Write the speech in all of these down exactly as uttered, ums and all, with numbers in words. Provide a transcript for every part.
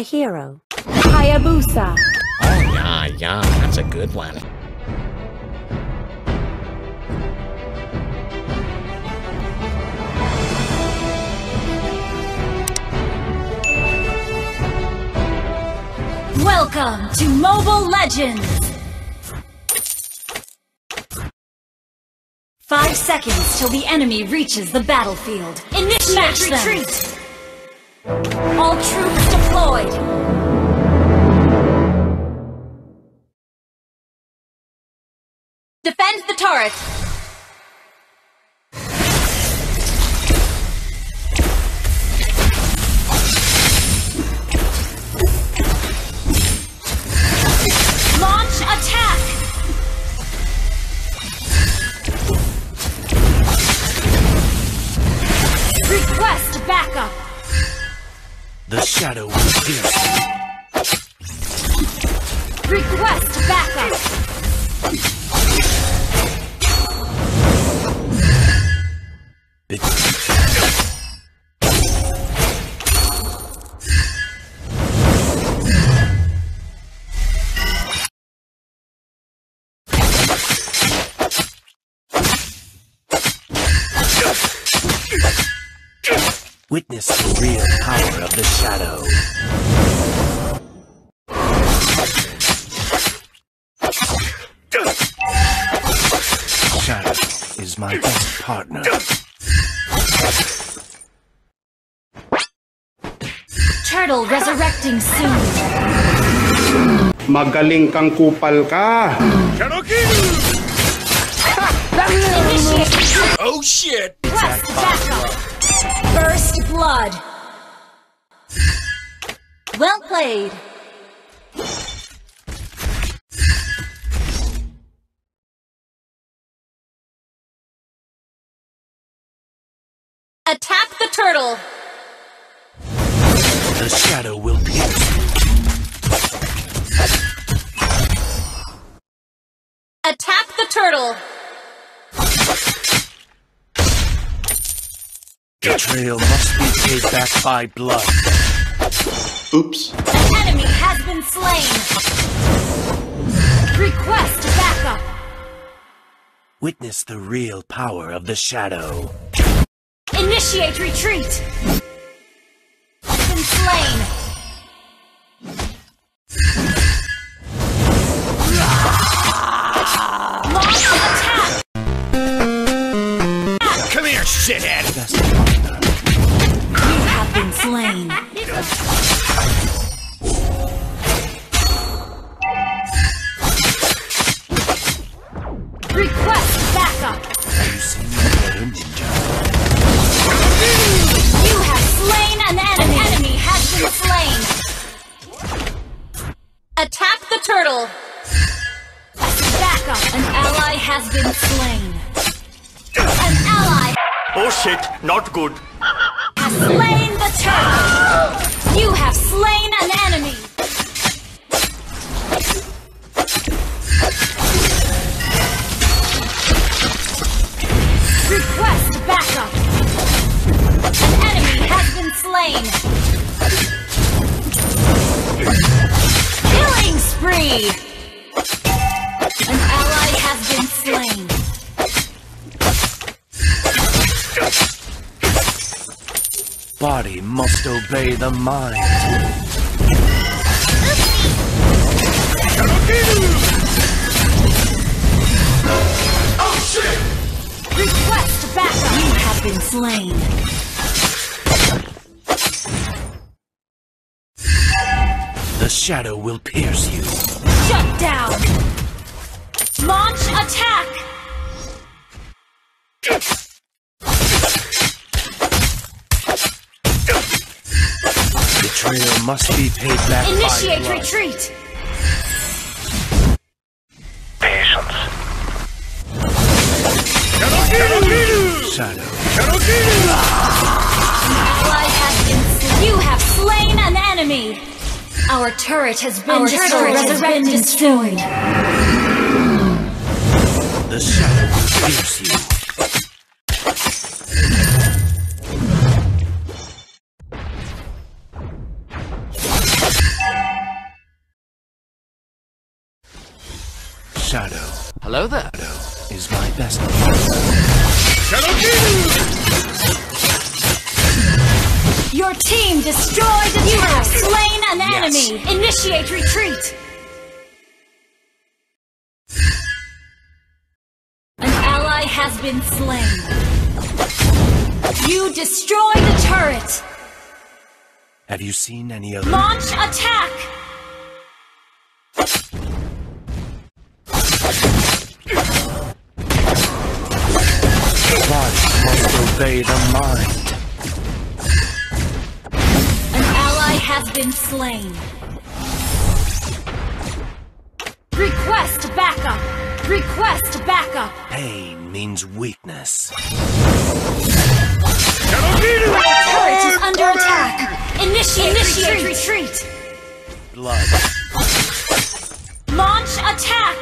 a hero. Hayabusa. Oh, yeah, yeah, that's a good one. Welcome to Mobile Legends! Five seconds till the enemy reaches the battlefield. Initiate retreat! All troops deployed! Defend the turret! The shadow is here. Request backup. It Witness the real power of the shadow. Shadow is my best partner. Turtle resurrecting soon. Magaling kang kupal ka. Shadow kill! Oh shit! Press the backup. First blood. Well played. Attack the turtle. The shadow will pierce. Attack the turtle. Betrayal must be paid back by blood. Oops. An enemy has been slain. Request backup. Witness the real power of the shadow. Initiate retreat. Been slain. Shithead. You have been slain. Request backup. Have you seen the ninja? You have slain an enemy. An enemy has been slain. Attack the turtle. Backup. An ally has been slain. An ally. Oh shit, not good. Have slain the turtle. You have slain an enemy. Request backup. An enemy has been slain. Killing spree. An ally has been slain. Body must obey the mind. Oh shit! Request backup. You have been slain. The shadow will pierce you. Shut down. Launch attack. Betrayal must be paid back. Initiate by retreat. Patience. Shadow. You have slain an enemy. Our turret has been Our destroyed. Turret has been destroyed. The shadow will pierce you. Hello there. Is my best. Your team destroyed the. You have slain an yes. enemy. Initiate retreat. An ally has been slain. You destroy the turret. Have you seen any other? Launch attack. Life must obey the mind. An ally has been slain. Request backup. Request backup. Pain means weakness. Our turret is under attack. Initiate, Initiate retreat. retreat. Blood. Launch attack.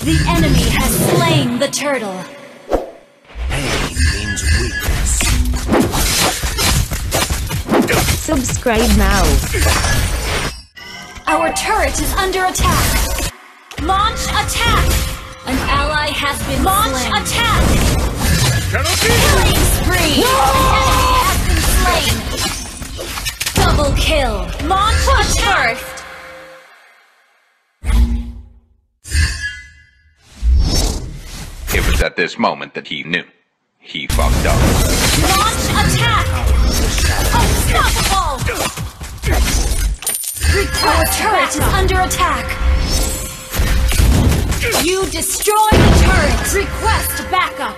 The enemy has slain the turtle. Subscribe now. Our turret is under attack. Launch attack. An ally has been Launch slain. Launch attack. Killing spree. No! An enemy has been slain. Double kill. Launch attack. It was at this moment that he knew. He fucked up. Launch attack. Unstoppable! Our turret is under attack. You destroy the turret. Request backup.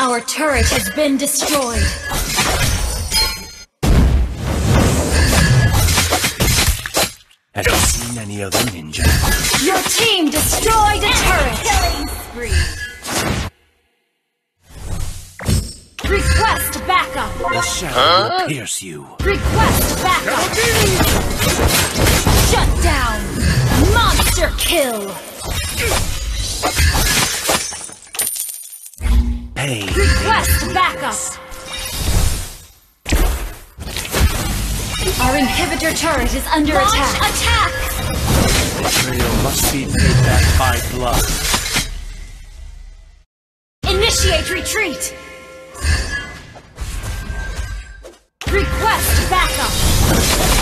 Our turret has been destroyed. Have you seen any other ninja? Your team destroyed a turret. Killing spree. Request backup! The shadow huh? will pierce you. Request backup! Shut down! Monster kill! Hey! Request backup! Our inhibitor turret is under Launch attack. attack! Betrayal must be paid back by blood. Initiate retreat! Request backup!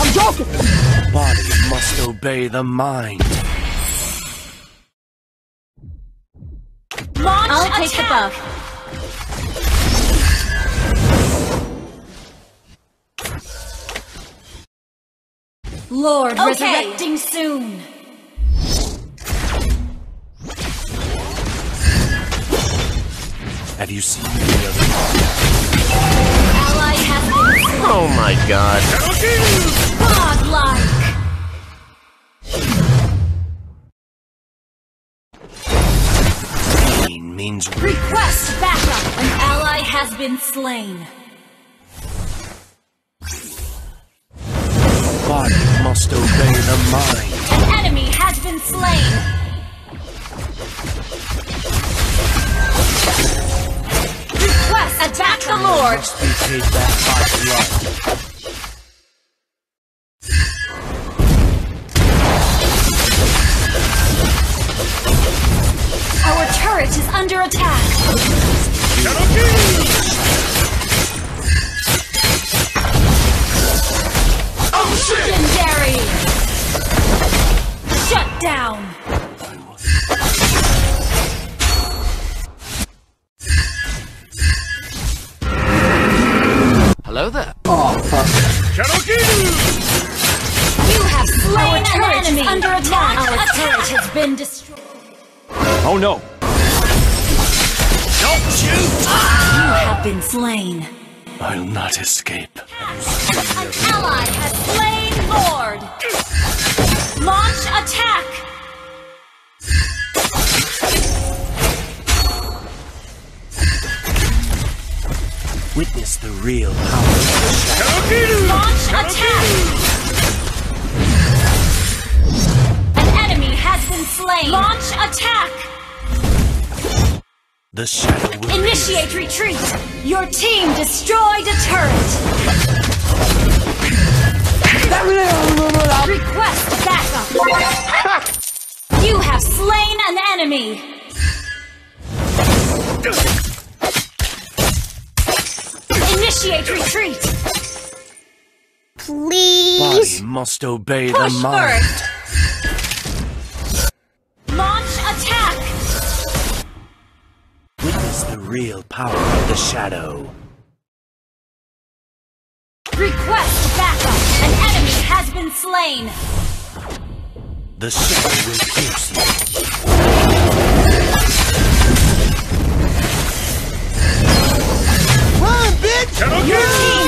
I'm joking! The body must obey the mind. Launch I'll attack. take the buff. Lord okay. resurrecting soon. Have you seen any other? Oh my god. Godlike. Pain means request backup. An ally has been slain. The body must obey the mind. An enemy has been slain. Request attack the Lord! Our turret is under attack! Oh shit! Legendary! Shut down! Hello there. Oh, fuck. You have slain our an enemy. Under attack. Our attack. turret has been destroyed. Oh no! Don't shoot! You have been slain. I'll not escape. An ally has slain Lord. Launch attack. Witness the real power of the shadow. Launch attack! An enemy has been slain. Launch attack! The shadow will Initiate pierce. retreat! Your team destroyed a turret! Request backup! enemy! Initiate retreat! Please? Body must obey the mind. Push first! Launch attack! Witness the real power of the shadow. Request backup! An enemy has been slain! The shadow will pierce you. Run, bitch! Your team